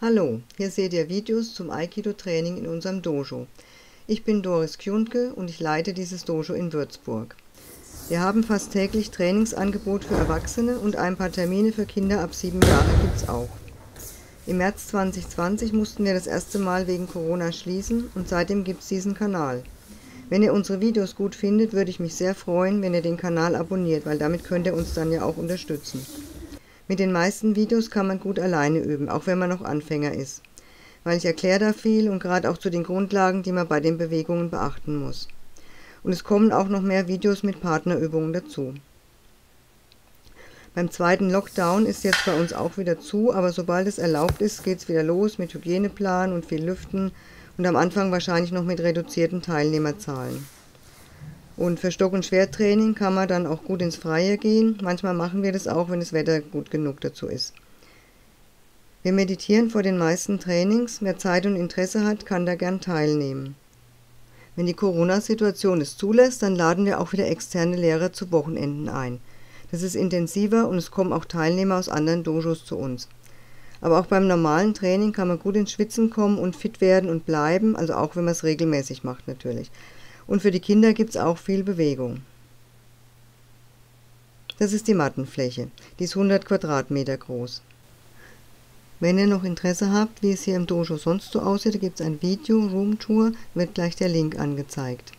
Hallo, hier seht ihr Videos zum Aikido-Training in unserem Dojo. Ich bin Doris Kjuntke und ich leite dieses Dojo in Würzburg. Wir haben fast täglich Trainingsangebot für Erwachsene und ein paar Termine für Kinder ab 7 Jahre gibt's auch. Im März 2020 mussten wir das erste Mal wegen Corona schließen und seitdem gibt's diesen Kanal. Wenn ihr unsere Videos gut findet, würde ich mich sehr freuen, wenn ihr den Kanal abonniert, weil damit könnt ihr uns dann ja auch unterstützen. Mit den meisten Videos kann man gut alleine üben, auch wenn man noch Anfänger ist, weil ich erkläre da viel und gerade auch zu den Grundlagen, die man bei den Bewegungen beachten muss. Und es kommen auch noch mehr Videos mit Partnerübungen dazu. Beim zweiten Lockdown ist jetzt bei uns auch wieder zu, aber sobald es erlaubt ist, geht's wieder los mit Hygieneplan und viel Lüften und am Anfang wahrscheinlich noch mit reduzierten Teilnehmerzahlen. Und für Stock- und Schwerttraining kann man dann auch gut ins Freie gehen. Manchmal machen wir das auch, wenn das Wetter gut genug dazu ist. Wir meditieren vor den meisten Trainings. Wer Zeit und Interesse hat, kann da gern teilnehmen. Wenn die Corona-Situation es zulässt, dann laden wir auch wieder externe Lehrer zu Wochenenden ein. Das ist intensiver und es kommen auch Teilnehmer aus anderen Dojos zu uns. Aber auch beim normalen Training kann man gut ins Schwitzen kommen und fit werden und bleiben, also auch wenn man es regelmäßig macht natürlich. Und für die Kinder gibt es auch viel Bewegung. Das ist die Mattenfläche. Die ist 100 Quadratmeter groß. Wenn ihr noch Interesse habt, wie es hier im Dojo sonst so aussieht, gibt es ein Video, Roomtour, wird gleich der Link angezeigt.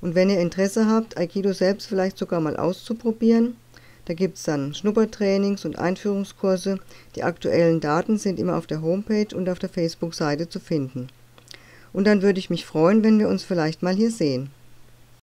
Und wenn ihr Interesse habt, Aikido selbst vielleicht sogar mal auszuprobieren, da gibt es dann Schnuppertrainings und Einführungskurse. Die aktuellen Daten sind immer auf der Homepage und auf der Facebook-Seite zu finden. Und dann würde ich mich freuen, wenn wir uns vielleicht mal hier sehen.